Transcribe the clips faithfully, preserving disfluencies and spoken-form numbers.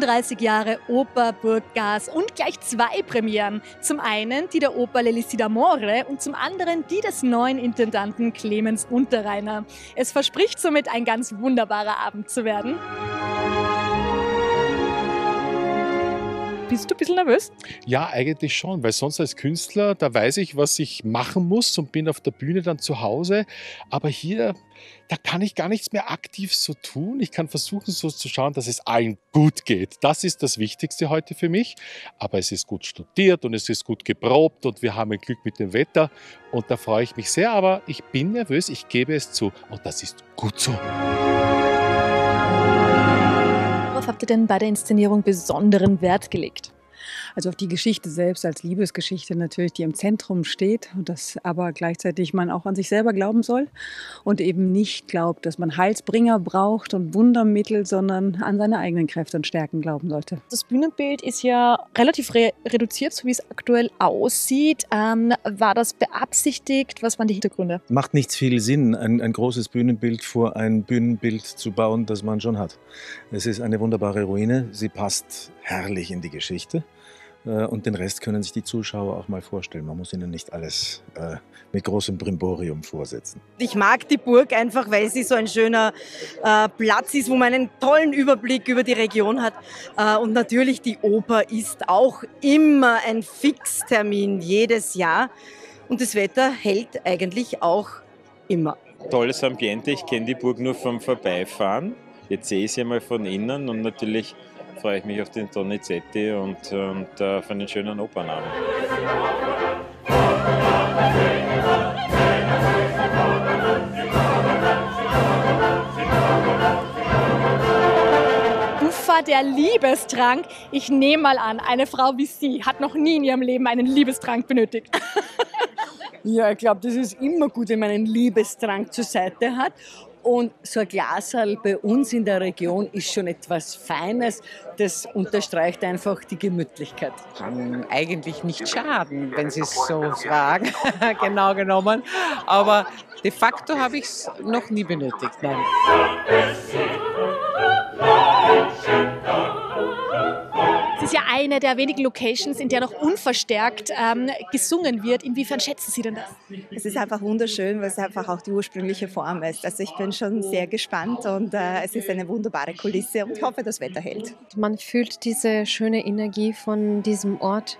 fünfunddreißig Jahre Oper Burg Gars und gleich zwei Premieren. Zum einen die der Oper L'elisir d'amore und zum anderen die des neuen Intendanten Clemens Unterreiner. Es verspricht somit ein ganz wunderbarer Abend zu werden. Bist du ein bisschen nervös? Ja, eigentlich schon, weil sonst als Künstler, da weiß ich, was ich machen muss und bin auf der Bühne dann zu Hause. Aber hier, da kann ich gar nichts mehr aktiv so tun. Ich kann versuchen, so zu schauen, dass es allen gut geht. Das ist das Wichtigste heute für mich. Aber es ist gut studiert und es ist gut geprobt und wir haben ein Glück mit dem Wetter. Und da freue ich mich sehr, aber ich bin nervös, ich gebe es zu. Und das ist gut so. Worauf habt ihr denn bei der Inszenierung besonderen Wert gelegt? Also auf die Geschichte selbst als Liebesgeschichte natürlich, die im Zentrum steht und das aber gleichzeitig man auch an sich selber glauben soll und eben nicht glaubt, dass man Heilsbringer braucht und Wundermittel, sondern an seine eigenen Kräfte und Stärken glauben sollte. Das Bühnenbild ist ja relativ re reduziert, so wie es aktuell aussieht. Ähm, war das beabsichtigt? Was waren die Hintergründe? Macht nicht viel Sinn, ein, ein großes Bühnenbild vor ein Bühnenbild zu bauen, das man schon hat. Es ist eine wunderbare Ruine, sie passt herrlich in die Geschichte. Und den Rest können sich die Zuschauer auch mal vorstellen. Man muss ihnen nicht alles äh, mit großem Brimborium vorsetzen. Ich mag die Burg einfach, weil sie so ein schöner äh, Platz ist, wo man einen tollen Überblick über die Region hat. Äh, und natürlich, die Oper ist auch immer ein Fixtermin, jedes Jahr. Und das Wetter hält eigentlich auch immer. Tolles Ambiente, ich kenne die Burg nur vom Vorbeifahren. Jetzt sehe ich sie mal von innen und natürlich freue ich mich auf den Donizetti und, und uh, auf einen schönen Opernabend. Ufa, der Liebestrank. Ich nehme mal an, eine Frau wie Sie hat noch nie in ihrem Leben einen Liebestrank benötigt. Ja, ich glaube, das ist immer gut, wenn man einen Liebestrank zur Seite hat. Und so ein Glaserl bei uns in der Region ist schon etwas Feines. Das unterstreicht einfach die Gemütlichkeit. Kann eigentlich nicht schaden, wenn Sie es so fragen, genau genommen. Aber de facto habe ich es noch nie benötigt. Nein. Es ist ja eine der wenigen Locations, in der noch unverstärkt ähm, gesungen wird. Inwiefern schätzen Sie denn das? Es ist einfach wunderschön, weil es einfach auch die ursprüngliche Form ist. Also ich bin schon sehr gespannt und äh, es ist eine wunderbare Kulisse und ich hoffe, das Wetter hält. Man fühlt diese schöne Energie von diesem Ort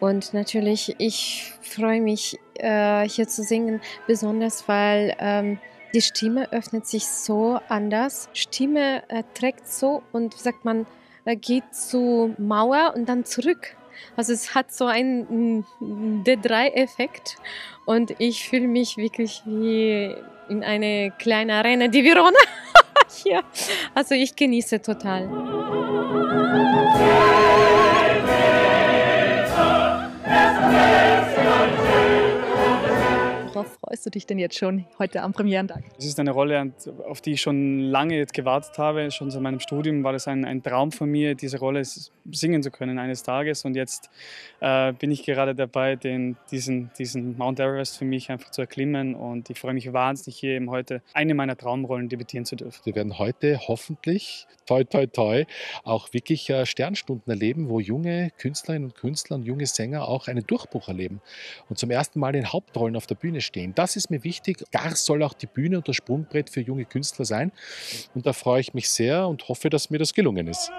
und natürlich, ich freue mich, äh, hier zu singen, besonders weil ähm, die Stimme öffnet sich so anders. Stimme äh, trägt so und, wie sagt man, geht zur Mauer und dann zurück. Also es hat so einen D drei-Effekt und ich fühle mich wirklich wie in eine kleine Arena di Verona hier. Also ich genieße total. Worauf freust du dich denn jetzt schon heute am Premierentag? Das ist eine Rolle, auf die ich schon lange jetzt gewartet habe. Schon seit meinem Studium war das ein, ein Traum von mir, diese Rolle singen zu können eines Tages. Und jetzt äh, bin ich gerade dabei, den, diesen, diesen Mount Everest für mich einfach zu erklimmen. Und ich freue mich wahnsinnig, hier eben heute eine meiner Traumrollen debütieren zu dürfen. Wir werden heute hoffentlich, toi toi toi, auch wirklich äh, Sternstunden erleben, wo junge Künstlerinnen und Künstler und junge Sänger auch einen Durchbruch erleben und zum ersten Mal in Hauptrollen auf der Bühne stehen. Das ist mir wichtig. Gars soll auch die Bühne und das Sprungbrett für junge Künstler sein. Und da freue ich mich sehr und hoffe, dass mir das gelungen ist.